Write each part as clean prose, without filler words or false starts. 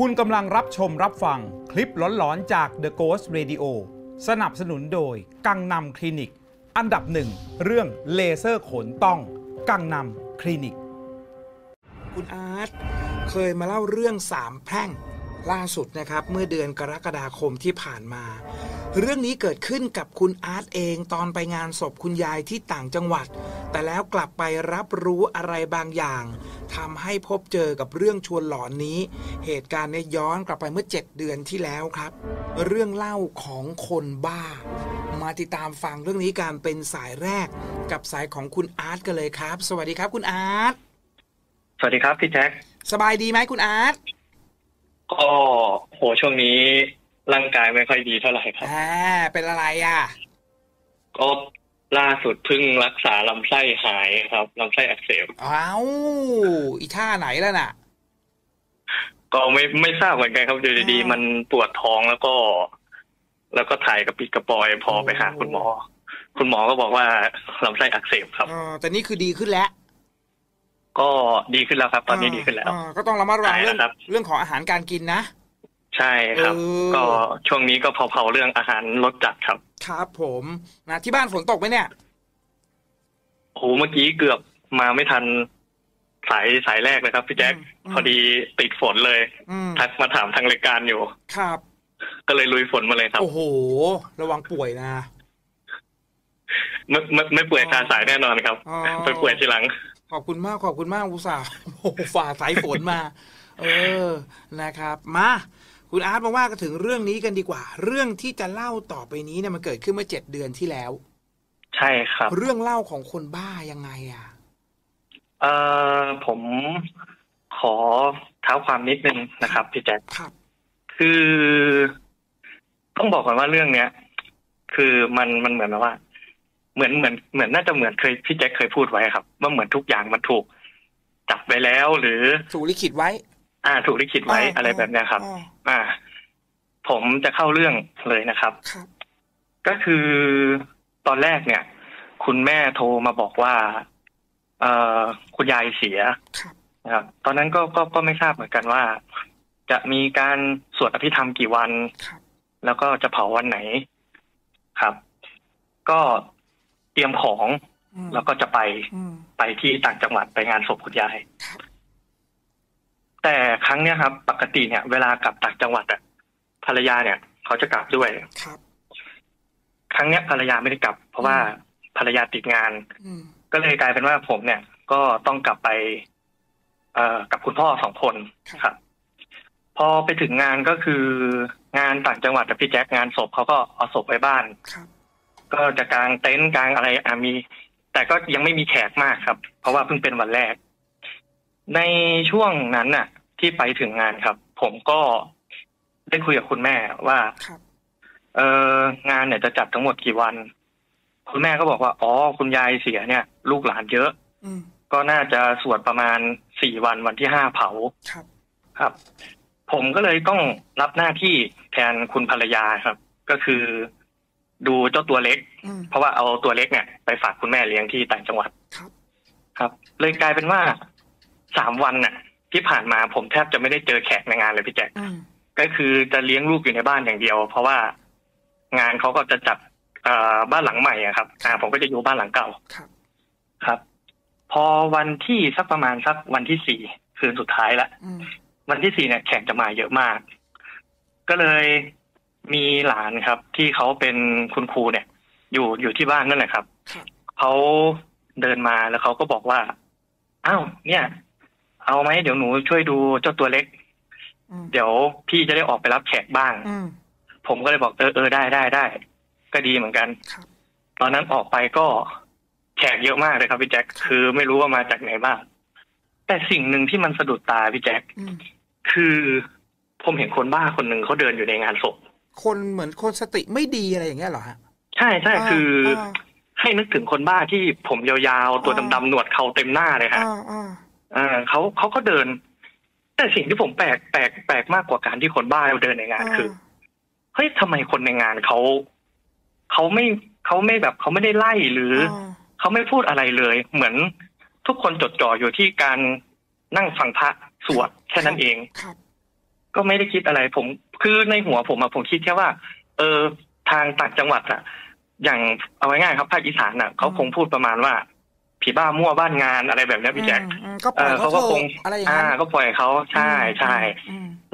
คุณกำลังรับชมรับฟังคลิปหลอนๆจาก The Ghost Radio สนับสนุนโดยกังนำคลินิกอันดับหนึ่งเรื่องเลเซอร์ขนต้องกังนำคลินิกคุณอาร์ตเคยมาเล่าเรื่องสามแพร่งล่าสุดนะครับเมื่อเดือนกรกฎาคมที่ผ่านมาเรื่องนี้เกิดขึ้นกับคุณอาร์ตเองตอนไปงานศพคุณยายที่ต่างจังหวัดแต่แล้วกลับไปรับรู้อะไรบางอย่างทำให้พบเจอกับเรื่องชวนหลอนนี้เหตุการณ์เนี่ยย้อนกลับไปเมื่อ7 เดือนที่แล้วครับเรื่องเล่าของคนบ้ามาติดตามฟังเรื่องนี้กันเป็นสายแรกกับสายของคุณอาร์ตกันเลยครับสวัสดีครับคุณอาร์ตสวัสดีครับพี่แจ็คสบายดีไหมคุณอาร์ตก็โหช่วงนี้ร่างกายไม่ค่อยดีเท่าไหร่ครับเป็นอะไรอ่ะก็ล่าสุดเพิ่งรักษาลำไส้หายครับลำไส้อักเสบอ้าวอีท่าไหนแล้วน่ะก็ไม่ทราบเหมือนกันครับอยู่ดีๆมันปวดท้องแล้วก็ถ่ายกระปิดกระปอยพอไปหาคุณหมอคุณหมอก็บอกว่าลำไส้อักเสบครับแต่นี่คือดีขึ้นแล้วก็ดีขึ้นแล้วครับตอนนี้ดีขึ้นแล้วก็ต้องระมัดระวังเรื่องของอาหารการกินนะใช่ครับก็ช่วงนี้ก็เผาๆเรื่องอาหารรสจัดครับครับผมนะที่บ้านฝนตกไหมเนี่ยโอ้เมื่อกี้เกือบมาไม่ทันสายแรกเลยครับพี่แจ็คพอดีติดฝนเลยทักมาถามทางรายการอยู่ครับก็เลยลุยฝนมาเลยครับโอ้โหระวังป่วยนะไม่ป่วยคาสายแน่นอนครับไปป่วยทีหลังขอบคุณมากขอบคุณมากอุตส่าห์ฝ่าสายฝนมานะครับมาคุณอาร์ตมาว่ากันถึงเรื่องนี้กันดีกว่าเรื่องที่จะเล่าต่อไปนี้เนี่ยมันเกิดขึ้นเมื่อ7 เดือนที่แล้วใช่ครับเรื่องเล่าของคนบ้ายังไงอ่ะผมขอเท้าความนิดนึงนะครับพี่แจ็คครับคือต้องบอกก่อนว่าเรื่องเนี้ยคือมันเหมือนแบบว่าเหมือนน่าจะเหมือนเคยพี่แจ็คเคยพูดไว้ครับว่าเหมือนทุกอย่างมันถูกจับไปแล้วหรือถูกลิขิตไว้ถูกลิขิตไว้อะไรแบบนี้ครับผมจะเข้าเรื่องเลยนะครับก็คือตอนแรกเนี่ยคุณแม่โทรมาบอกว่าคุณยายเสียนะครับตอนนั้นก็ไม่ทราบเหมือนกันว่าจะมีการสวดอภิธรรมกี่วันแล้วก็จะเผาวันไหนครับก็เตรียมของแล้วก็จะไปที่ต่างจังหวัดไปงานศพคุณยายแต่ครั้งเนี้ยครับปกติเนี่ยเวลากลับต่างจังหวัดอ่ะภรรยาเนี่ยเขาจะกลับด้วยครับครั้งเนี้ยภรรยาไม่ได้กลับเพราะว่าภรรยาติดงานก็เลยกลายเป็นว่าผมเนี่ยก็ต้องกลับไปกับคุณพ่อสองคนครับพอไปถึงงานก็คืองานต่างจังหวัดแต่พี่แจ็คงานศพเขาก็เอาศพไปบ้านก็จะกางเต็นท์กางอะไรมีแต่ก็ยังไม่มีแขกมากครับเพราะว่าเพิ่งเป็นวันแรกในช่วงนั้นน่ะที่ไปถึงงานครับผมก็ได้คุยกับคุณแม่ว่างานเนี่ยจะจัดทั้งหมดกี่วันคุณแม่ก็บอกว่าอ๋อคุณยายเสียเนี่ยลูกหลานเยอะก็น่าจะสวดประมาณ4 วันวันที่5เผาครับผมก็เลยต้องรับหน้าที่แทนคุณภรรยาครับก็คือดูเจ้าตัวเล็กเพราะว่าเอาตัวเล็กเนี่ยไปฝากคุณแม่เลี้ยงที่ต่างจังหวัดครับเลยกลายเป็นว่า3 วันน่ะที่ผ่านมาผมแทบจะไม่ได้เจอแขกในงานเลยพี่แจ็คก็คือจะเลี้ยงลูกอยู่ในบ้านอย่างเดียวเพราะว่างานเขาก็จะจัดบ้านหลังใหม่ครับผมก็จะอยู่บ้านหลังเก่าครับพอวันที่สักประมาณสักวันที่4คืนสุดท้ายละวันที่4เนี่ยแขกจะมาเยอะมากก็เลยมีหลานครับที่เขาเป็นคุณครูเนี่ยอยู่ที่บ้านนั่นแหละครับเขาเดินมาแล้วเขาก็บอกว่าอ้าวเนี่ยเอาไหมเดี๋ยวหนูช่วยดูเจ้าตัวเล็กเดี๋ยวพี่จะได้ออกไปรับแขกบ้างผมก็เลยบอกเออได้ก็ดีเหมือนกันตอนนั้นออกไปก็แขกเยอะมากเลยครับพี่แจ็คคือไม่รู้ว่ามาจากไหนบ้างแต่สิ่งหนึ่งที่มันสะดุดตาพี่แจ็คคือผมเห็นคนบ้าคนหนึ่งเขาเดินอยู่ในงานศพคนเหมือนคนสติไม่ดีอะไรอย่างเงี้ยเหรอฮะใช่คือให้นึกถึงคนบ้าที่ผมยาวๆตัวดำๆหนวดเขาเต็มหน้าเลยฮะเขาก็เดินแต่สิ่งที่ผมแปลกมากกว่าการที่คนบ้าเดินในงานคือเฮ้ยทำไมคนในงานเขาไม่แบบเขาไม่ได้ไล่หรือเขาไม่พูดอะไรเลยเหมือนทุกคนจดจ่ออยู่ที่การนั่งฟังพระสวดแค่นั้นเอง ก็ไม่ได้คิดอะไรผมคือในหัวผมอะผมคิดแค่ว่าทางต่างจังหวัดอะอย่างเอาง่ายๆครับภาคอีสานอะเขาคงพูดประมาณว่าผีบ้ามั่วบ้านงานอะไรแบบนี้พี่แจ็คเขาก็คงก็ปล่อยเขาใช่ใช่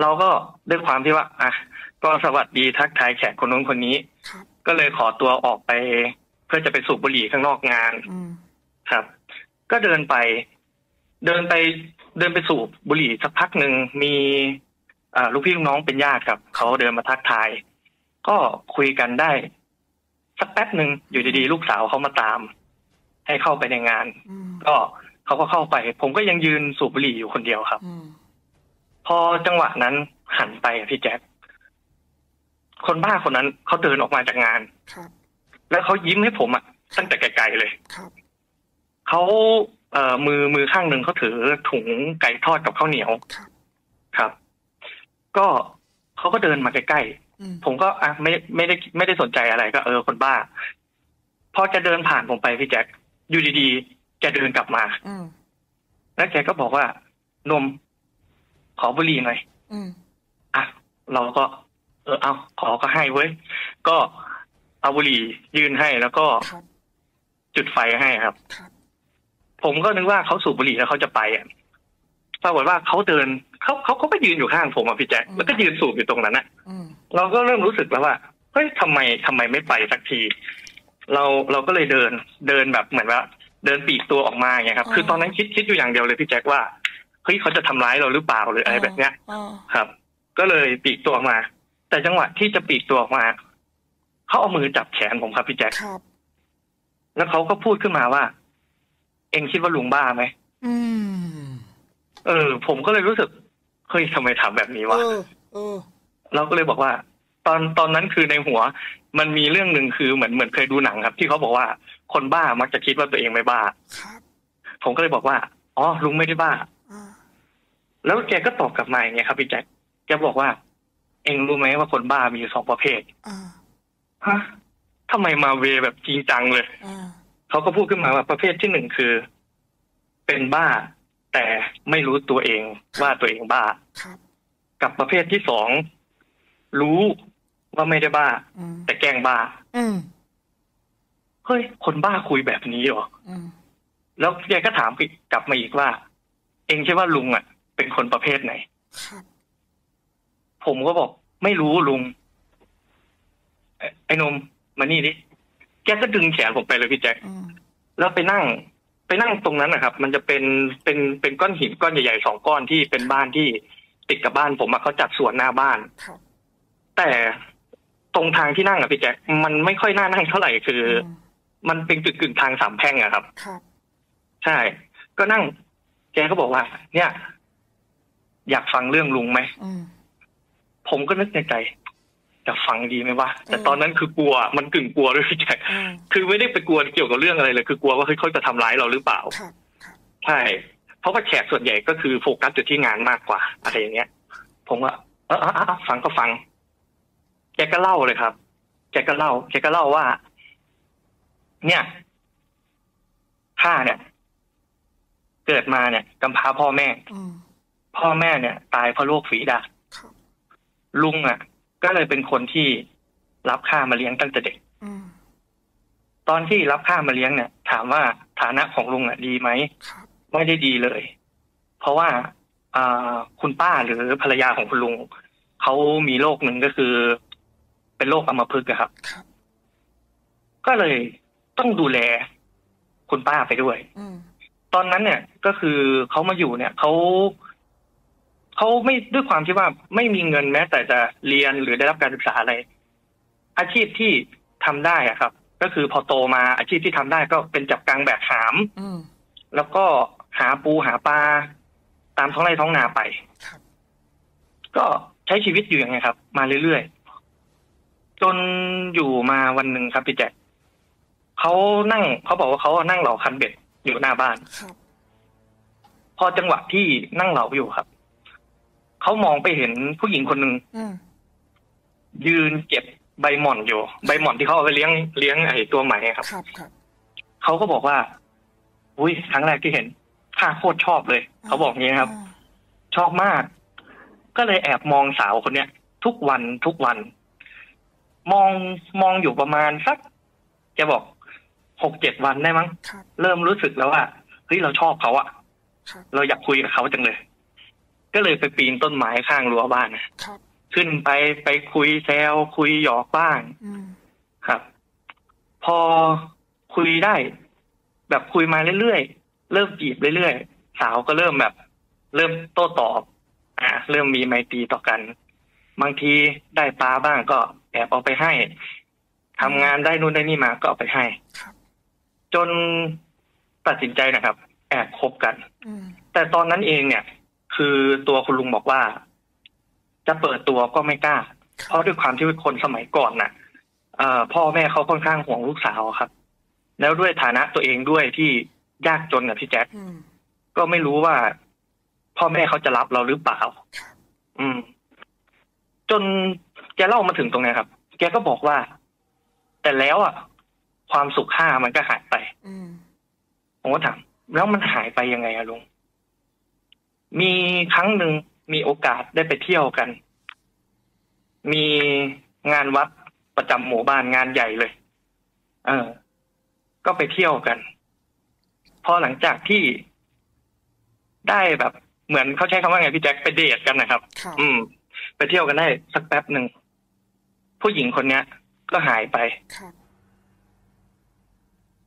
เราก็ด้วยความที่ว่าอ่ะก็สวัสดีทักทายแขกคนนู้นคนนี้ก็เลยขอตัวออกไปเพื่อจะไปสูบบุหรี่ข้างนอกงานครับก็เดินไปสูบบุหรี่สักพักหนึ่งมีลูกพี่ลูกน้องเป็นญาติครับเขาเดินมาทักทายก็คุยกันได้สักแป๊บหนึ่งอยู่ดีๆลูกสาวเขามาตามให้เข้าไปในงานก็เขาก็เข้าไปผมก็ยังยืนสูบบุหรี่อยู่คนเดียวครับพอจังหวะนั้นหันไปพี่แจ๊คคนบ้าคนนั้นเขาเดินออกมาจากงานแล้วเขายิ้มให้ผมอ่ะตั้งแต่ไกลๆเลยเขามือข้างหนึ่งเขาถือถุงไก่ทอดกับข้าวเหนียวครับก็เขาก็เดินมาใกล้ๆผมก็อ่ะไม่ได้สนใจอะไรก็คนบ้าพอจะเดินผ่านผมไปพี่แจ็คอยู่ดีๆแกเดินกลับมาแล้วแกก็บอกว่านมขอบุหรี่หน่อยอ่ะเราก็เอาขอก็ให้เว้ยก็เอาบุหรี่ยื่นให้แล้วก็จุดไฟให้ครับผมก็นึกว่าเขาสูบบุหรี่แล้วเขาจะไปอ่ะปรากฏว่าเขาเดินเขาก็ยืนอยู่ข้างผมอ่ะพี่แจ็คแล้วก็ยืนสูบอยู่ตรงนั้นอ่ะเราก็เริ่มรู้สึกแล้วว่าเฮ้ยทำไมไม่ไปสักทีเราก็เลยเดินแบบเหมือนว่าเดินปีกตัวออกมาไงครับคือตอนนั้นคิดอยู่อย่างเดียวเลยพี่แจ็คว่าเฮ้ยเขาจะทำร้ายเราหรือเปล่าหรืออะไรแบบเนี้ยครับก็เลยปีกตัวออกมาแต่จังหวะที่จะปีกตัวออกมาเขาเอามือจับแขนผมครับพี่แจ็คแล้วเขาก็พูดขึ้นมาว่าเองคิดว่าลุงบ้าไหมผมก็เลยรู้สึกเฮ้ยทำไมถามแบบนี้วะเราก็เลยบอกว่าตอนนั้นคือในหัวมันมีเรื่องหนึ่งคือเหมือนเคยดูหนังครับที่เขาบอกว่าคนบ้ามักจะคิดว่าตัวเองไม่บ้าผมก็เลยบอกว่าอ๋อลุงไม่ได้บ้าแล้วแกก็ตอบกลับมาอย่างเงี้ยครับพี่แจ็คแกบอกว่าเองรู้ไหมว่าคนบ้ามีอยู่สองประเภทฮะทำไมมาเวแบบจริงจังเลยเขาก็พูดขึ้นมาว่าประเภทที่หนึ่งคือเป็นบ้าแต่ไม่รู้ตัวเองว่าตัวเองบ้ากับประเภทที่สองรู้ว่าไม่ได้บ้าแต่แกล้งบ้าเฮ้ยคนบ้าคุยแบบนี้เหรอแล้วแกก็ถามกลับมาอีกว่าเองคิดว่าลุงอ่ะเป็นคนประเภทไหนผมก็บอกไม่รู้ลุงไอ้นมมานี่ดิแกก็ดึงแขนผมไปเลยพี่แจ็คแล้วไปนั่งตรงนั้นนะครับมันจะเป็นก้อนหินก้อนใหญ่ๆสองก้อนที่เป็นบ้านที่ติดกับบ้านผมเขาจัดสวนหน้าบ้านแต่ตรงทางที่นั่งอะพี่แจ็คมันไม่ค่อยน่านั่งเท่าไหร่คือมันเป็นจุดกึ่งทางสามแพร่งอะครับใช่ก็นั่งแกก็บอกว่าเนี่ยอยากฟังเรื่องลุงไหมผมก็นึกในใจจะฟังดีไหมวะแต่ตอนนั้นคือกลัวมันกึ่งกลัวด้วยพี่แจ็คคือไม่ได้ไปกลัวเกี่ยวกับเรื่องอะไรเลยคือกลัวว่าเขาจะทำร้ายเราหรือเปล่าใช่เพราะว่าแขกส่วนใหญ่ก็คือโฟกัสอยู่ที่งานมากกว่าอะไรอย่างเงี้ยผมว่าฟังก็ฟังแกก็เล่าเลยครับแกก็เล่าว่าเนี่ยข้าเนี่ยเกิดมาเนี่ยกำพร้าพ่อแม่เนี่ยตายเพราะโรคฝีดาษลุงอ่ะก็เลยเป็นคนที่รับข้ามาเลี้ยงตั้งแต่เด็กตอนที่รับข้ามาเลี้ยงเนี่ยถามว่าฐานะของลุงอ่ะดีไหมไม่ได้ดีเลยเพราะว่าคุณป้าหรือภรรยาของคุณลุงเขามีโรคหนึ่งก็คือเป็นโรคอัมพฤกษ์ครับก็เลยต้องดูแลคุณป้าไปด้วยตอนนั้นเนี่ยก็คือเขามาอยู่เนี่ยเขาไม่ด้วยความที่ว่าไม่มีเงินแม้แต่จะเรียนหรือได้รับการศึกษาอะไรอาชีพที่ทำได้อะครับก็คือพอโตมาอาชีพที่ทำได้ก็เป็นจับกังแบกหามแล้วก็หาปูหาปลาตามท้องไร่ท้องนาไปก็ใช้ชีวิตอยู่อย่างไงครับมาเรื่อยๆจนอยู่มาวันหนึ่งครับพี่แจ็คเขาบอกว่าเขานั่งเหลาคันเบ็ดอยู่หน้าบ้านพอจังหวะที่นั่งเหลาอยู่ครับเขามองไปเห็นผู้หญิงคนหนึ่งยืนเก็บใบหม่อนอยู่ใบหม่อนที่เขาเอาไปเลี้ยงไอ้ตัวใหม่ครับเขาก็บอกว่าอุ้ยครั้งแรกที่เห็นข้าโคตรชอบเลยเขาบอกงี้ครับชอบมาก ก็เลยแอบมองสาวคนเนี้ยทุกวันมองอยู่ประมาณสักจะบอก 6-7 วันได้มั้งเริ่มรู้สึกแล้วว่าเฮ้ยเราชอบเขาอะเราอยากคุยกับเขาจังเลยก็เลยไปปีนต้นไม้ข้างรั้วบ้านขึ้นไปคุยแซวคุยหยอกบ้างครับพอคุยได้แบบคุยมาเรื่อยๆเริ่มจีบเรื่อยๆสาวก็เริ่มแบบเริ่มโต้ตอบเริ่มมีไมตรีต่อกันบางทีได้ปลาบ้างก็แอบเอาไปให้ทำงานได้นู่นได้นี่มาก็เอาไปให้จนตัดสินใจนะครับแอบคบกันแต่ตอนนั้นเองเนี่ยคือตัวคุณลุงบอกว่าจะเปิดตัวก็ไม่กล้าเพราะด้วยความที่คนสมัยก่อนน่ะพ่อแม่เขาค่อนข้างห่วงลูกสาวครับแล้วด้วยฐานะตัวเองด้วยที่ยากจนกับพี่แจ็คก็ไม่รู้ว่าพ่อแม่เขาจะรับเราหรือเปล่าจนแกเล่ามาถึงตรงนี้ครับแกก็บอกว่าแต่แล้วอ่ะความสุขค่ามันก็หายไปผมก็ถามแล้วมันหายไปยังไงอะลุงมีครั้งหนึ่งมีโอกาสได้ไปเที่ยวกันมีงานวัดประจำหมู่บ้านงานใหญ่เลยก็ไปเที่ยวกันพอหลังจากที่ได้แบบเหมือนเขาใช้คำว่าไงพี่แจ็คไปเดทกันนะครับไปเที่ยวกันได้สักแป๊บหนึ่งผู้หญิงคนนี้ก็หายไป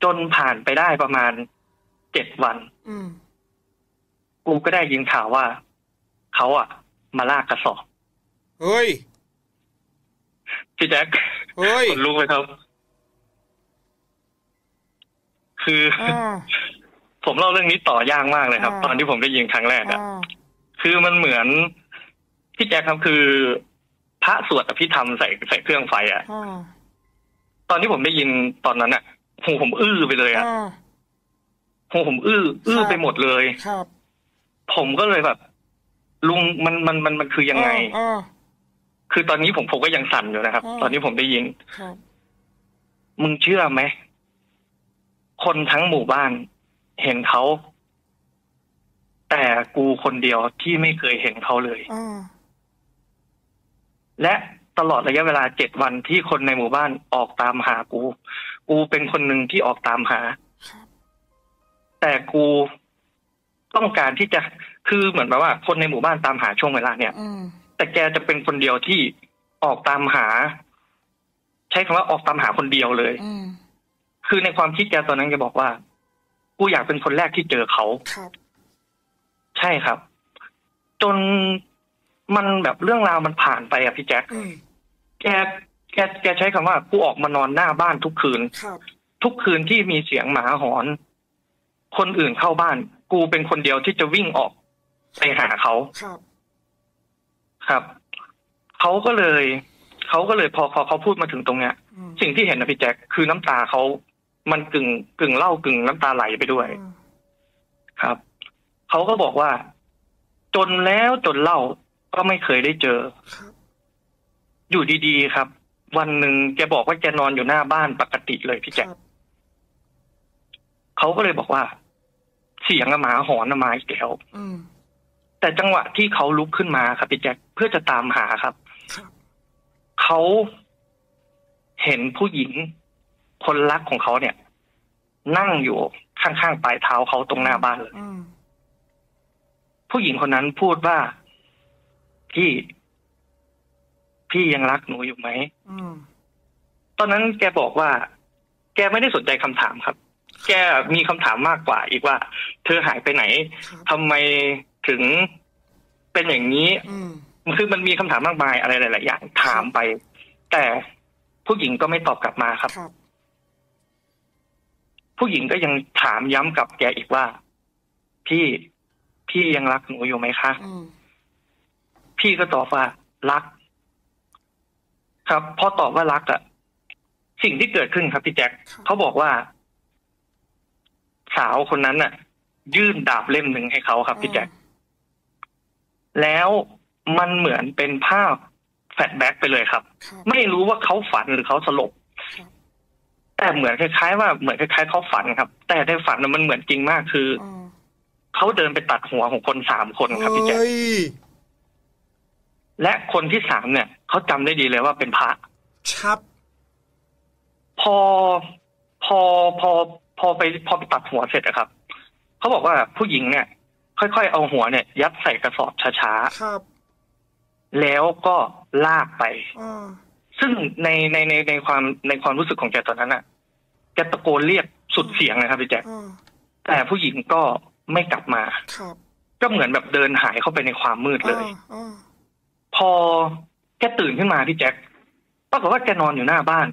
จนผ่านไปได้ประมาณ7 วันกูก็ได้ยินข่าวว่าเขาอ่ะมาลากกระสอบเฮ้ยพี่แจ็คเฮ้ยรู้ไหมครับคือผมเล่าเรื่องนี้ต่อยากมากเลยครับตอนที่ผมได้ยินครั้งแรกอ่ะคือมันเหมือนพี่แจ็คครับคือพระสวดอภิธรรมใส่เครื่องไฟอ่ะตอนที่ผมได้ยินตอนนั้นอ่ะหูผมอื้อไปเลยอ่ะหูผมอื้อไปหมดเลยครับผมก็เลยแบบลุงมันคือยังไงคือตอนนี้ผมก็ยังสั่นอยู่นะครับตอนนี้ผมได้ยินมึงเชื่อไหมคนทั้งหมู่บ้านเห็นเขาแต่กูคนเดียวที่ไม่เคยเห็นเขาเลยและตลอดระยะเวลา7 วันที่คนในหมู่บ้านออกตามหากูเป็นคนหนึ่งที่ออกตามหาแต่กูต้องการที่จะคือเหมือนแบบว่าคนในหมู่บ้านตามหาช่วงเวลาเนี่ยแต่แกจะเป็นคนเดียวที่ออกตามหาใช้คำว่าออกตามหาคนเดียวเลยคือในความคิดแกตอนนั้นแกบอกว่ากูอยากเป็นคนแรกที่เจอเขาใช่ครับจนมันแบบเรื่องราวมันผ่านไปอะพี่แจ็คแกใช้คำว่ากูออกมานอนหน้าบ้านทุกคืนที่มีเสียงหมาหอนคนอื่นเข้าบ้านกูเป็นคนเดียวที่จะวิ่งออกไปหาเขาครับเขาก็เลยพอเขาพูดมาถึงตรงเนี้ยสิ่งที่เห็นนะพี่แจ็คคือน้ำตาเขามันกึ่งเล่ากึ่งน้ำตาไหลไปด้วยครับเขาก็บอกว่าจนแล้วจนเล่าก็ไม่เคยได้เจออยู่ดีๆครับวันหนึ่งแกบอกว่าแกนอนอยู่หน้าบ้านปกติเลยพี่แจ็คเขาก็เลยบอกว่าเสียงหมาหอนมาอีกแล้วแต่จังหวะที่เขาลุกขึ้นมาครับพี่แจ็คเพื่อจะตามหาครับเขาเห็นผู้หญิงคนรักของเขาเนี่ยนั่งอยู่ข้างๆปลายเท้าเขาตรงหน้าบ้านเลยผู้หญิงคนนั้นพูดว่าพี่ยังรักหนูอยู่ไหมตอนนั้นแกบอกว่าแกไม่ได้สนใจคำถามครับแกมีคำถามมากกว่าอีกว่าเธอหายไปไหนทำไมถึงเป็นอย่างนี้คือมันมีคำถามมากมายอะไรหลายๆอย่างถามไปแต่ผู้หญิงก็ไม่ตอบกลับมาครับผู้หญิงก็ยังถามย้ำกับแกอีกว่าพี่ยังรักหนูอยู่ไหมคะพี่ก็ตอบว่ารักครับพอตอบว่ารักอะสิ่งที่เกิดขึ้นครับพี่แจ็คเขาบอกว่าสาวคนนั้นน่ะยื่นดาบเล่มหนึ่งให้เขาครับพี่แจ็คแล้วมันเหมือนเป็นภาพแฟลชแบ็กไปเลยครับไม่รู้ว่าเขาฝันหรือเขาสลบแต่เหมือนคล้ายๆว่าเหมือนคล้ายๆเขาฝันครับแต่ในฝันมันเหมือนจริงมากคือเขาเดินไปตัดหัวของคน3 คนครับพี่แจ็ค และคนที่สามเนี่ยเขาจำได้ดีเลยว่าเป็นพระครับพอไปตัดหัวเสร็จอะครับเขาบอกว่าผู้หญิงเนี่ยค่อยๆเอาหัวเนี่ยยัดใส่กระสอบช้าๆครับแล้วก็ลากไปซึ่งในความรู้สึกของแกตอนนั้นอะแกตะโกนเรียกสุดเสียงนะครับพี่แจ๊คแต่ผู้หญิงก็ไม่กลับมาครับก็เหมือนแบบเดินหายเข้าไปในความมืดเลยพอแกตื่นขึ้นมาพี่แจ็คปรากฏว่าแกนอนอยู่หน้าบ้าน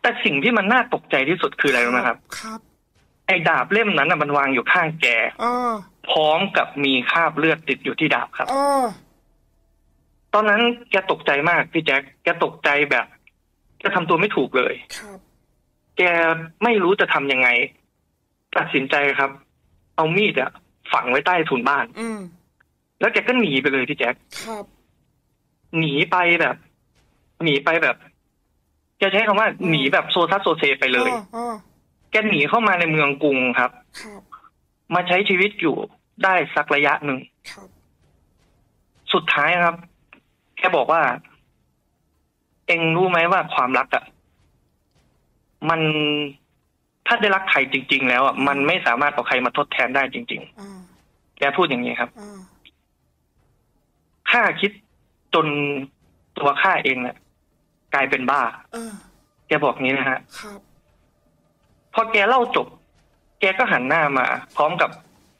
แต่สิ่งที่มันน่าตกใจที่สุดคืออะไรรู้ไหมครับครับไอ้ดาบเล่มนั้นน่ะมันวางอยู่ข้างแกพร้อมกับมีคราบเลือดติดอยู่ที่ดาบครับตอนนั้นแกตกใจมากพี่แจ็คแกตกใจแบบแกทำตัวไม่ถูกเลยครับแกไม่รู้จะทำยังไงตัดสินใจครับเอามีดอะฝังไว้ใต้ถุนบ้านแล้วแกก็หนีไปเลยพี่แจ็คครับหนีไปแบบจะใช้คำว่าหนีแบบโซซัสโซเซไปเลยแกหนีเข้ามาในเมืองกรุงครับมาใช้ชีวิตอยู่ได้สักระยะหนึ่งสุดท้ายครับแกบอกว่าเอ็งรู้ไหมว่าความรักอ่ะมันถ้าได้รักใครจริงๆแล้วอ่ะมันไม่สามารถเอาใครมาทดแทนได้จริงๆแกพูดอย่างนี้ครับข้าคิดจนตัวข้าเองเนี่ยกลายเป็นบ้าแกบอกนี้นะฮะพอแกเล่าจบแกก็หันหน้ามาพร้อมกับ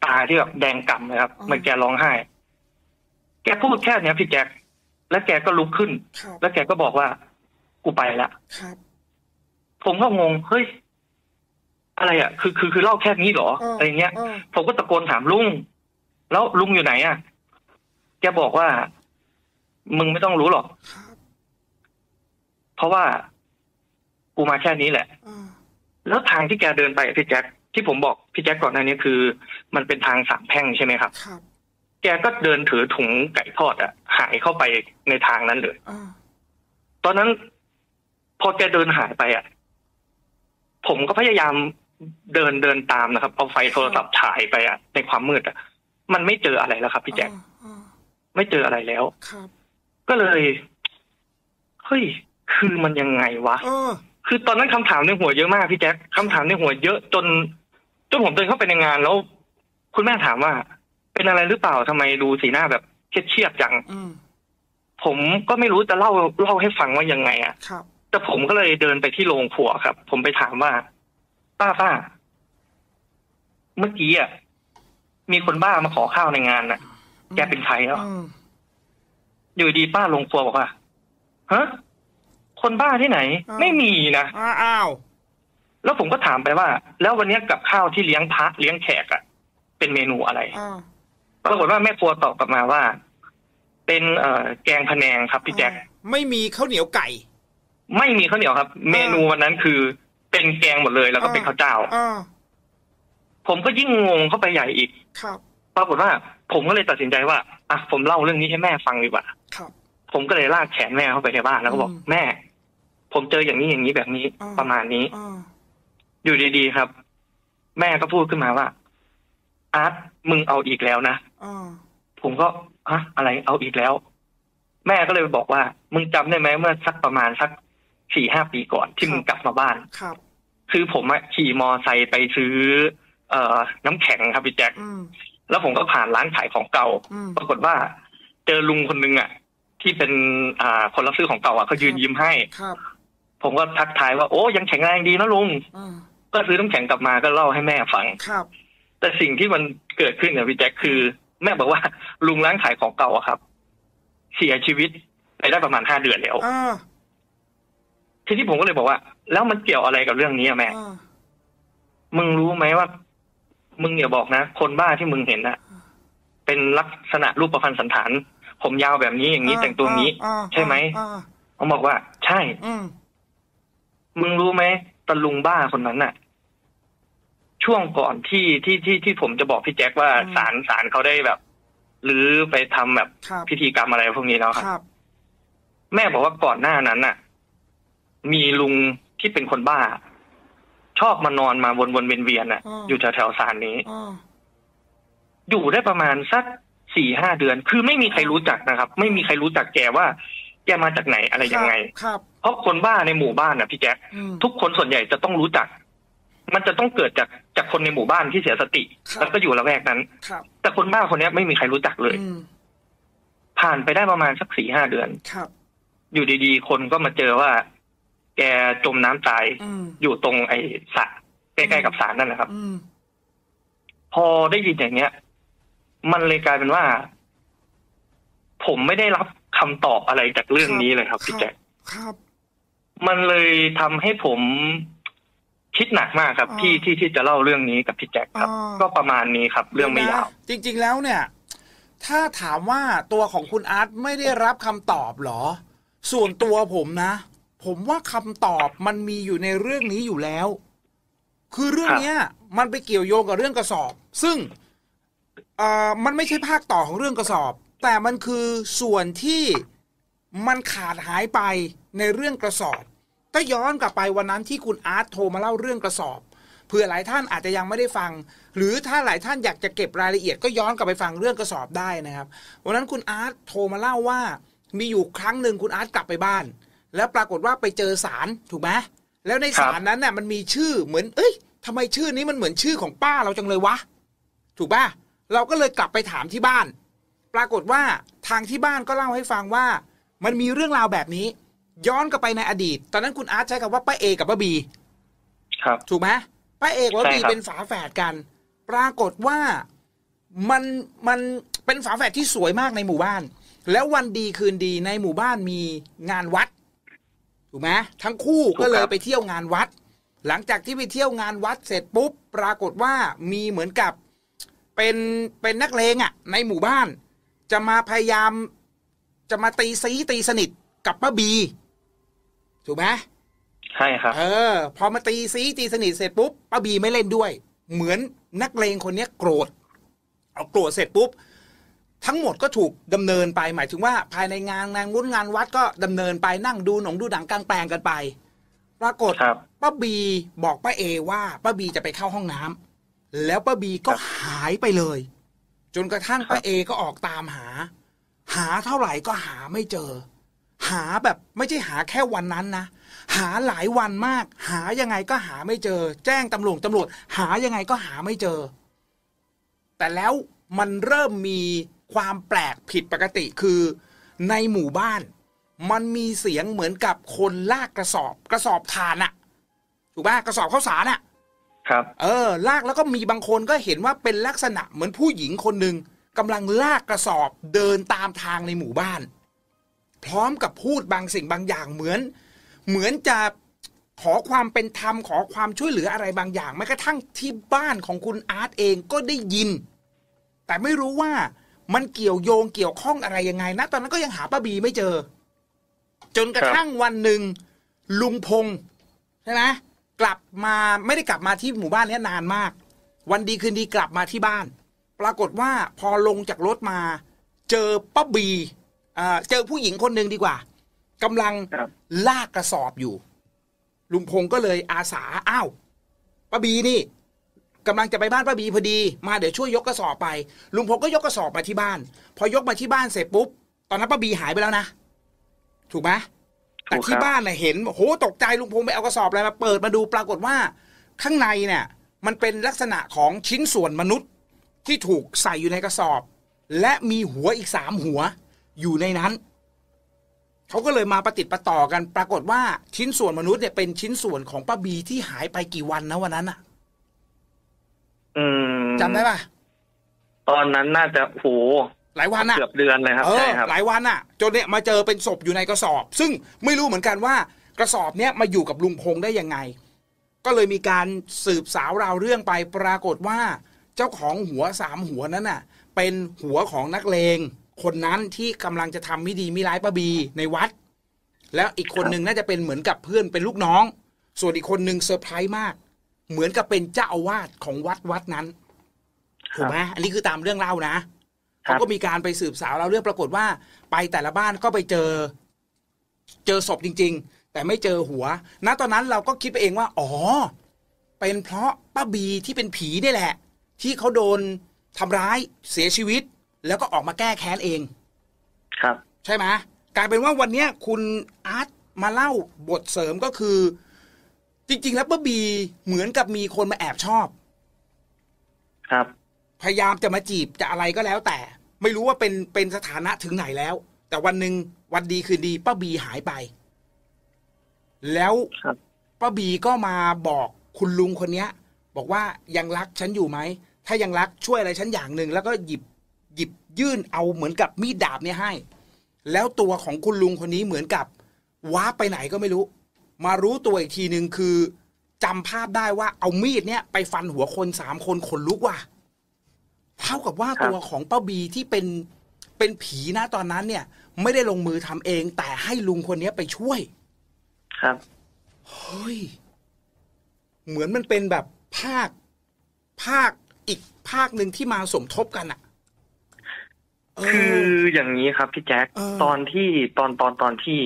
ตาที่แบบแดงก่ำเลยครับเหมือนแกร้องไห้แกพูดแค่เนี้ยพี่แจ็คแล้วแกก็ลุกขึ้นแล้วแกก็บอกว่ากูไปละผมก็งงเฮ้ยอะไรอ่ะคือเล่าแค่นี้เหรออะไรเงี้ยผมก็ตะโกนถามลุงแล้วลุงอยู่ไหนอ่ะแกบอกว่ามึงไม่ต้องรู้หรอกเพราะว่ากูมาแค่นี้แหละแล้วทางที่แกเดินไปพี่แจ็คที่ผมบอกพี่แจ็คก่อนหน้านี้คือมันเป็นทางสามแพร่งใช่ไหมครับแกก็เดินถือถุงไก่ทอดอ่ะหายเข้าไปในทางนั้นเลยตอนนั้นพอแกเดินหายไปอ่ะผมก็พยายามเดินตามนะครับเอาไฟโทรศัพท์ฉายไปอ่ะในความมืดอ่ะมันไม่เจออะไรแล้วครับพี่แจ็คไม่เจออะไรแล้วก็เลยเฮ้ยคือมันยังไงวะคือตอนนั้นคำถามในหัวเยอะมากพี่แจ็คคำถามในหัวเยอะจนผมเดินเข้าไปในงานแล้วคุณแม่ถามว่าเป็นอะไรหรือเปล่าทำไมดูสีหน้าแบบเครียดจังผมก็ไม่รู้จะเล่าให้ฟังว่ายังไงอ่ะแต่ผมก็เลยเดินไปที่โรงผัวครับผมไปถามว่าป้าเมื่อกี้อ่ะมีคนบ้ามาขอข้าวในงานน่ะแกเป็นใครเหรออยู่ดีป้าโรงผัวบอกว่าฮะคนบ้าที่ไหนไม่มีนะอ้าวแล้วผมก็ถามไปว่าแล้ววันนี้กับข้าวที่เลี้ยงพระเลี้ยงแขกอ่ะเป็นเมนูอะไรปรากฏว่าแม่ครัวตอบกลับมาว่าเป็นแกงพะแนงครับพี่แจ็คไม่มีข้าวเหนียวไก่ไม่มีข้าวเหนียวครับเมนูวันนั้นคือเป็นแกงหมดเลยแล้วก็เป็นข้าวเจ้าผมก็ยิ่งงงเข้าไปใหญ่อีกปรากฏว่าผมก็เลยตัดสินใจว่าอ่ะผมเล่าเรื่องนี้ให้แม่ฟังดีกว่าผมก็เลยลากแขนแม่เข้าไปในบ้านแล้วก็บอกแม่ผมเจออย่างนี้อย่างนี้แบบนี้ประมาณนี้อยู่ดีๆครับแม่ก็พูดขึ้นมาว่าอาร์ตมึงเอาอีกแล้วนะผมก็ฮะอะไรเอาอีกแล้วแม่ก็เลยบอกว่ามึงจำได้ไหมเมื่อสักประมาณสัก4-5 ปีก่อนที่มึงกลับมาบ้านครับคือผมขี่มอไซค์ไปซื้อน้ำแข็งครับพี่แจ็คแล้วผมก็ผ่านร้านขายของเก่าปรากฏว่าเจอลุงคนนึงอ่ะที่เป็นคนรับซื้อของเก่าอ่ะเขายืนยิ้มให้ครับผมก็ทักทายว่าโอ้ยังแข็งแรงดีนะลุงก็ซื้อน้ำแข็งกลับมาก็เล่าให้แม่ฟังครับแต่สิ่งที่มันเกิดขึ้นเนี่ยพี่แจ็คคือแม่บอกว่าลุงร้านขายของเก่าอ่ะครับเสียชีวิตไปได้ประมาณ5 เดือนแล้วทีนี้ผมก็เลยบอกว่าแล้วมันเกี่ยวอะไรกับเรื่องนี้แม่มึงรู้ไหมว่ามึงอย่าบอกนะคนบ้าที่มึงเห็นน่ะเป็นลักษณะรูปพรรณสันฐานผมยาวแบบนี้อย่างนี้แต่งตัวนี้ใช่ไหมเขาบอกว่าใช่มึงรู้ไหมตะลุงบ้าคนนั้นน่ะช่วงก่อนที่ผมจะบอกพี่แจ็คว่าศาลเขาได้แบบหรือไปทำแบบพิธีกรรมอะไรพวกนี้แล้วครับแม่บอกว่าก่อนหน้านั้นน่ะมีลุงที่เป็นคนบ้าชอบมานอนมาวนๆเวียนๆน่ะอยู่แถวๆศาลนี้อยู่ได้ประมาณสัก 4-5 เดือนคือไม่มีใครรู้จักนะครับไม่มีใครรู้จักแกว่าแกมาจากไหนอะไรยังไงเพราะคนบ้าในหมู่บ้านนะพี่แจ๊คทุกคนส่วนใหญ่จะต้องรู้จักมันจะต้องเกิดจากคนในหมู่บ้านที่เสียสติแล้วก็อยู่ละแวกนั้นแต่คนบ้าคนนี้ไม่มีใครรู้จักเลยผ่านไปได้ประมาณสัก 4-5 เดือนอยู่ดีๆคนก็มาเจอว่าแกจมน้ำตายอยู่ตรงไอ้สระใกล้ๆกับสารนั่นแหละครับพอได้ยินอย่างเนี้ยมันเลยกลายเป็นว่าผมไม่ได้รับคำตอบอะไรจากเรื่องนี้เลยครับพี่แจ๊คมันเลยทำให้ผมคิดหนักมากครับที่จะเล่าเรื่องนี้กับพี่แจ็คครับก็ประมาณนี้ครับเรื่องไม่ยาวจริงๆแล้วเนี่ยถ้าถามว่าตัวของคุณอาร์ตไม่ได้รับคำตอบหรอส่วนตัวผมนะผมว่าคำตอบมันมีอยู่ในเรื่องนี้อยู่แล้วคือเรื่องนี้มันไปเกี่ยวโยงกับเรื่องกระสอบซึ่งมันไม่ใช่ภาคต่อของเรื่องกระสอบแต่มันคือส่วนที่มันขาดหายไปในเรื่องกระสอบถ้าย้อนกลับไปวันนั้นที่คุณอาร์ตโทรมาเล่าเรื่องกระสอบเผื่อหลายท่านอาจจะยังไม่ได้ฟังหรือถ้าหลายท่านอยากจะเก็บรายละเอียดก็ย้อนกลับไปฟังเรื่องกระสอบได้นะครับวันนั้นคุณอาร์ตโทรมาเล่าว่ามีอยู่ครั้งหนึ่งคุณอาร์ตกลับไปบ้านแล้วปรากฏว่าไปเจอสารถูกไหมแล้วในสารนั้นน่ะมันมีชื่อเหมือนเอ้ยทำไมชื่อนี้มันเหมือนชื่อของป้าเราจังเลยวะถูกป่ะเราก็เลยกลับไปถามที่บ้านปรากฏว่าทางที่บ้านก็เล่าให้ฟังว่ามันมีเรื่องราวแบบนี้ย้อนกลับไปในอดีตตอนนั้นคุณอาร์ตใช้คำว่าป้าเอกับป้าบีครับถูกไหมป้าเอกับป้าบีเป็นฝาแฝดกันปรากฏว่ามันเป็นฝาแฝดที่สวยมากในหมู่บ้านแล้ววันดีคืนดีในหมู่บ้านมีงานวัดถูกไหมทั้งคู่ก็เลยไปเที่ยวงานวัดหลังจากที่ไปเที่ยวงานวัดเสร็จปุ๊บปรากฏว่ามีเหมือนกับเป็นนักเลงอ่ะในหมู่บ้านจะมาพยายามจะมาตีสนิทกับป้าบีถูกไหมใช่ครับพอมาตีสนิทเสร็จปุ๊บป้าบีไม่เล่นด้วยเหมือนนักเลงคนนี้โกรธเอาโกรธเสร็จปุ๊บทั้งหมดก็ถูกดำเนินไปหมายถึงว่าภายในงานวัดก็ดำเนินไปนั่งดูหนังกลางแปลงกันไปปรากฏป้าบีบอกป้าเอว่าป้าบีจะไปเข้าห้องน้ำแล้วป้าบีก็หายไปเลยจนกระทั่งป้าเอก็ออกตามหาเท่าไหร่ก็หาไม่เจอหาแบบไม่ใช่หาแค่วันนั้นนะหาหลายวันมากหายังไงก็หาไม่เจอแจ้งตำรวจหายังไงก็หาไม่เจอแต่แล้วมันเริ่มมีความแปลกผิดปกติคือในหมู่บ้านมันมีเสียงเหมือนกับคนลากกระสอบถ่านอะถูกป่ะกระสอบข้าวสารอะครับลากแล้วก็มีบางคนก็เห็นว่าเป็นลักษณะเหมือนผู้หญิงคนหนึ่งกำลังลากกระสอบเดินตามทางในหมู่บ้านพร้อมกับพูดบางสิ่งบางอย่างเหมือนจะขอความเป็นธรรมขอความช่วยเหลืออะไรบางอย่างแม้กระทั่งที่บ้านของคุณอาร์ตเองก็ได้ยินแต่ไม่รู้ว่ามันเกี่ยวโยงเกี่ยวข้องอะไรยังไงนะตอนนั้นก็ยังหาป้าบีไม่เจอจนกระทั่งวันหนึ่งลุงพงษ์ใช่ไหมกลับมาไม่ได้กลับมาที่หมู่บ้านนี้นานมากวันดีคืนดีกลับมาที่บ้านปรากฏว่าพอลงจากรถมาเจอป้าบีเจอผู้หญิงคนหนึ่งดีกว่ากำลังลากกระสอบอยู่ลุงพงษ์ก็เลยอาสาอ้าวป้าบีนี่กำลังจะไปบ้านป้าบีพอดีมาเดี๋ยวช่วยยกกระสอบไปลุงพงษ์ก็ยกกระสอบมาที่บ้านพอยกมาที่บ้านเสร็จปุ๊บตอนนั้นป้าบีหายไปแล้วนะถูกไหมแต่ที่บ้านเนี่ยเห็นโหตกใจลุงพงษ์ไปเอากระสอบอะไรมาเปิดมาดูปรากฏว่าข้างในเนี่ยมันเป็นลักษณะของชิ้นส่วนมนุษย์ที่ถูกใส่อยู่ในกระสอบและมีหัวอีก3หัวอยู่ในนั้นเขาก็เลยมาประติดประต่อกันปรากฏว่าชิ้นส่วนมนุษย์เนี่ยเป็นชิ้นส่วนของป้าบีที่หายไปกี่วันนะวันนั้นอ่ะจำได้ป่ะตอนนั้นน่าจะโหหลายวันอ่ะเกือบเดือนเลยครับใช่ครับหลายวันอ่ะจนเนี่ยมาเจอเป็นศพอยู่ในกระสอบซึ่งไม่รู้เหมือนกันว่ากระสอบเนี้ยมาอยู่กับลุงพงษ์ได้ยังไงก็เลยมีการสืบสาวราวเรื่องไปปรากฏว่าเจ้าของหัว3หัวนั้นน่ะเป็นหัวของนักเลงคนนั้นที่กำลังจะทำไม่ดีไม่ร้ายป้าบีในวัดแล้วอีกคนหนึ่งน่าจะเป็นเหมือนกับเพื่อนเป็นลูกน้องส่วนอีกคนหนึ่งเซอร์ไพรส์มากเหมือนกับเป็นเจ้าอาวาสของวัดนั้นถูกไหมอันนี้คือตามเรื่องเล่านะเขาก็มีการไปสืบสาวเราเรื่องปรากฏว่าไปแต่ละบ้านก็ไปเจอศพจริงๆแต่ไม่เจอหัวณตอนนั้นเราก็คิดไปเองว่าอ๋อเป็นเพราะป้าบีที่เป็นผีนี่แหละที่เขาโดนทำร้ายเสียชีวิต แล้วก็ออกมาแก้แค้นเองครับใช่ไหมกลายเป็นว่าวันนี้คุณอาร์ตมาเล่าบทเสริมก็คือจริงๆแล้วเบอร์บีเหมือนกับมีคนมาแอบชอบครับพยายามจะมาจีบจะอะไรก็แล้วแต่ไม่รู้ว่าเป็นสถานะถึงไหนแล้วแต่วันหนึ่งวันดีคืนดีป้าบีหายไปแล้วป้าบีก็มาบอกคุณลุงคนนี้บอกว่ายังรักฉันอยู่ไหมถ้ายังรักช่วยอะไรฉันอย่างหนึ่งแล้วก็หยิบยื่นเอาเหมือนกับมีดดาบเนี่ยให้แล้วตัวของคุณลุงคนนี้เหมือนกับว้าไปไหนก็ไม่รู้มารู้ตัวอีกทีหนึ่งคือจำภาพได้ว่าเอามีดเนี่ยไปฟันหัวคน3คนขนลุกว่ะเท่ากับว่าตัวของป้าบีที่เป็นผีนะตอนนั้นเนี่ยไม่ได้ลงมือทำเองแต่ให้ลุงคนนี้ไปช่วยครับเฮ้ยเหมือนมันเป็นแบบภาคอีกภาคหนึ่งที่มาสมทบกันอะคืออย่างนี้ครับพี่แจ็คตอนที่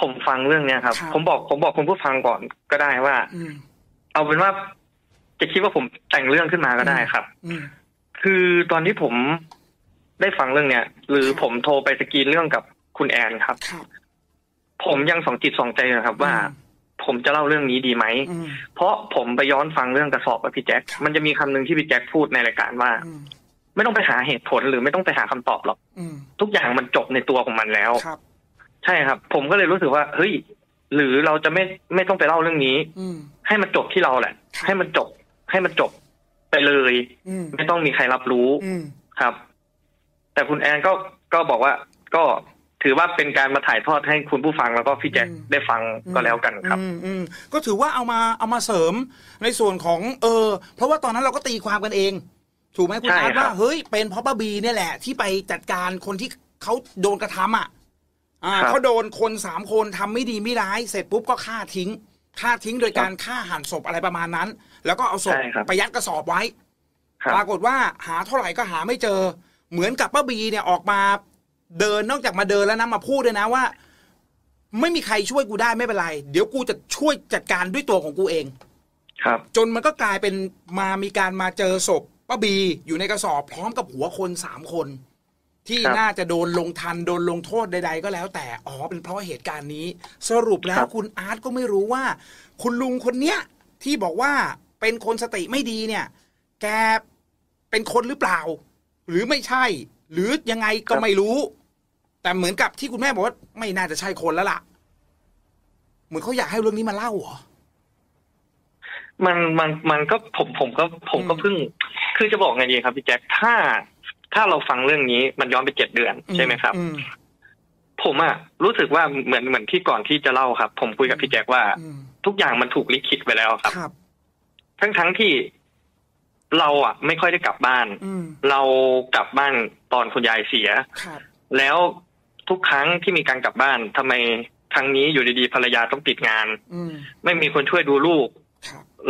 ผมฟังเรื่องเนี้ยครับผมบอกคุณผู้ฟังก่อนก็ได้ว่าเอาเป็นว่าจะคิดว่าผมแต่งเรื่องขึ้นมาก็ได้ครับคือตอนที่ผมได้ฟังเรื่องเนี้ยหรือผมโทรไปสกรีนเรื่องกับคุณแอนครับผมยังสองจิตสองใจนะครับว่าผมจะเล่าเรื่องนี้ดีไหมเพราะผมไปย้อนฟังเรื่องกระสอบกับพี่แจ็คมันจะมีคำหนึ่งที่พี่แจ็คพูดในรายการว่าไม่ต้องไปหาเหตุผลหรือไม่ต้องไปหาคำตอบหรอกทุกอย่างมันจบในตัวของมันแล้วใช่ครับผมก็เลยรู้สึกว่าเฮ้ยหรือเราจะไม่ต้องไปเล่าเรื่องนี้ให้มันจบที่เราแหละให้มันจบไปเลยไม่ต้องมีใครรับรู้ครับแต่คุณแอนก็บอกว่าก็ถือว่าเป็นการมาถ่ายทอดให้คุณผู้ฟังแล้วก็พี่แจ็คได้ฟังก็แล้วกันครับก็ถือว่าเอามาเสริมในส่วนของเพราะว่าตอนนั้นเราก็ตีความกันเองถูกไหมคุณอาร์ตว่าเฮ้ยเป็นเพราะป้าบีเนี่ยแหละที่ไปจัดการคนที่เขาโดนกระทำอ่ะเขาโดนคน3คนทำไม่ดีไม่ร้ายเสร็จปุ๊บก็ฆ่าทิ้งโดยการฆ่าหั่นศพอะไรประมาณนั้นแล้วก็เอาศพไปยัดกระสอบไว้ปรากฏว่าหาเท่าไหร่ก็หาไม่เจอเหมือนกับป้าบีเนี่ยออกมาเดินนอกจากมาเดินแล้วนะมาพูดด้วยนะว่าไม่มีใครช่วยกูได้ไม่เป็นไรเดี๋ยวกูจะช่วยจัดการด้วยตัวของกูเองครับจนมันก็กลายเป็นมีการมาเจอศพป้าบีอยู่ในกระสอบพร้อมกับหัวคน3คนที่น่าจะโดนลงทันโดนลงโทษใดๆก็แล้วแต่อ๋อเป็นเพราะเหตุการณ์นี้สรุปแล้วคุณอาร์ตก็ไม่รู้ว่าคุณลุงคนเนี้ยที่บอกว่าเป็นคนสติไม่ดีเนี่ยแกเป็นคนหรือเปล่าหรือไม่ใช่หรือยังไงก็ไม่รู้แต่เหมือนกับที่คุณแม่บอกว่าไม่น่าจะใช่คนแล้วล่ะเหมือนเขาอยากให้เรื่องนี้มาเล่าเหรอมันก็ผมก็เพิ่งคือจะบอกไงดีครับพี่แจ็คถ้าเราฟังเรื่องนี้มันย้อนไป7 เดือนใช่ไหมครับผมอะรู้สึกว่าเหมือนที่ก่อนที่จะเล่าครับผมคุยกับพี่แจ็คว่าทุกอย่างมันถูกลิขิตไปแล้วครับทั้งที่เราอะไม่ค่อยได้กลับบ้านเรากลับบ้านตอนคุณยายเสียแล้วทุกครั้งที่มีการกลับบ้านทำไมครั้งนี้อยู่ดีๆภรรยาต้องติดงานไม่มีคนช่วยดูลูก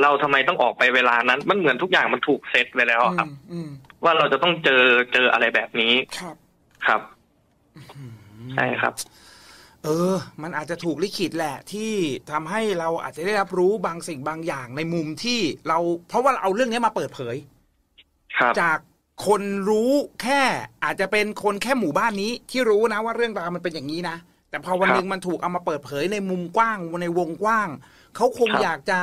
เราทำไมต้องออกไปเวลานั้นมันเหมือนทุกอย่างมันถูกเซตไปแล้วครับว่าเราจะต้องเจออะไรแบบนี้ครับครับใช่ครับมันอาจจะถูกลิขิตแหละที่ทำให้เราอาจจะได้รับรู้บางสิ่งบางอย่างในมุมที่เราเพราะว่าเราเอาเรื่องนี้มาเปิดเผยครับจากคนรู้แค่อาจจะเป็นคนแค่หมู่บ้านนี้ที่รู้นะว่าเรื่องราวมันเป็นอย่างนี้นะแต่พอวันหนึ่งมันถูกเอามาเปิดเผยในมุมกว้างในวงกว้างเขาคงอยากจะ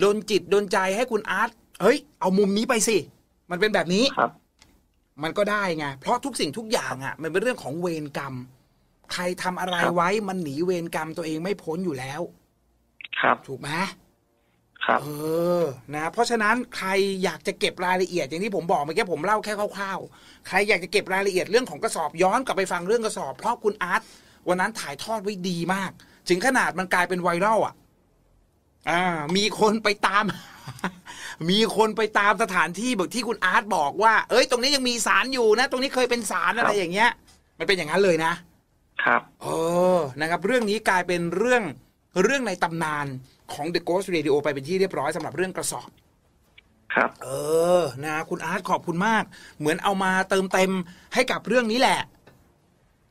โดนจิตโดนใจให้คุณอาร์ตเฮ้ยเอามุมนี้ไปสิมันเป็นแบบนี้มันก็ได้ไงเพราะทุกสิ่งทุกอย่างอ่ะมันเป็นเรื่องของเวรกรรมใครทำอะไรไว้มันหนีเวรกรรมตัวเองไม่พ้นอยู่แล้วครับถูกไหมครับนะเพราะฉะนั้นใครอยากจะเก็บรายละเอียดอย่างที่ผมบอกเมื่อกี้ผมเล่าแค่คร่าวๆใครอยากจะเก็บรายละเอียดเรื่องของกระสอบย้อนกลับไปฟังเรื่องกระสอบเพราะคุณอาร์ตวันนั้นถ่ายทอดไว้ดีมากถึงขนาดมันกลายเป็นไวรัลอ่ะมีคนไปตาม มีคนไปตามสถานที่แบบที่คุณอาร์ตบอกว่าเอ้ยตรงนี้ยังมีศาลอยู่นะตรงนี้เคยเป็นศาลอะไรอย่างเงี้ยมันเป็นอย่างนั้นเลยนะครับนะครับเรื่องนี้กลายเป็นเรื่องในตำนานของ The Ghost Radio ไปเป็นที่เรียบร้อยสำหรับเรื่องกระสอบครับนะคุณอาร์ตขอบคุณมากเหมือนเอามาเติมเต็มให้กับเรื่องนี้แหละ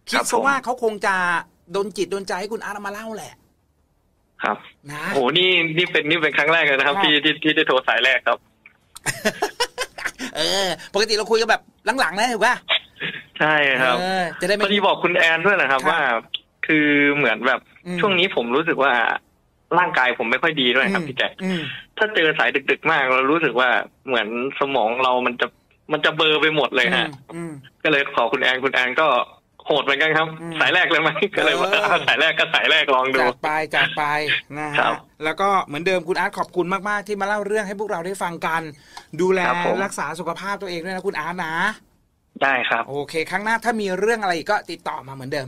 คิดซะว่าเขาคงจะโดนจิตโดนใจให้คุณอาร์ตมาเล่าแหละครับนะโหนี่เป็นครั้งแรกเลยนะครับที่ได้โทรสายแรกครับปกติเราคุยกันแบบ หลังๆนะถูกป่ะใช่ครับจะได้พอดีบอกคุณแอนด้วยนะครับว่าคือเหมือนแบบช่วงนี้ผมรู้สึกว่าร่างกายผมไม่ค่อยดีด้วยครับพี่แจ๊คถ้าเจอสายดึกๆมากเรารู้สึกว่าเหมือนสมองเรามันจะเบลอไปหมดเลยฮะก็เลยขอคุณแอนก็โหดเหมือนกันครับสายแรกเลยไหมก็เลยว่าสายแรกก็สายแรกลองดูจากไปนะฮะแล้วก็เหมือนเดิมคุณอาร์ตขอบคุณมากๆที่มาเล่าเรื่องให้พวกเราได้ฟังกันดูแลรักษาสุขภาพตัวเองด้วยนะคุณอาร์ตนะได้ครับโอเคครั้งหน้าถ้ามีเรื่องอะไรก็ติดต่อมาเหมือนเดิม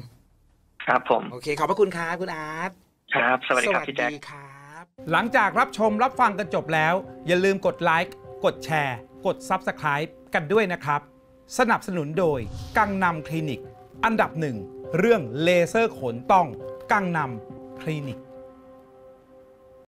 ครับผมโอเคขอบพระคุณครับคุณอาร์ตครับสวัสดีครับพี่แจ๊คครับหลังจากรับชมรับฟังกันจบแล้วอย่าลืมกดไลค์กดแชร์กด Subscribe กันด้วยนะครับสนับสนุนโดยกังนำคลินิกอันดับ 1เรื่องเลเซอร์ขนต้องกังนำคลินิก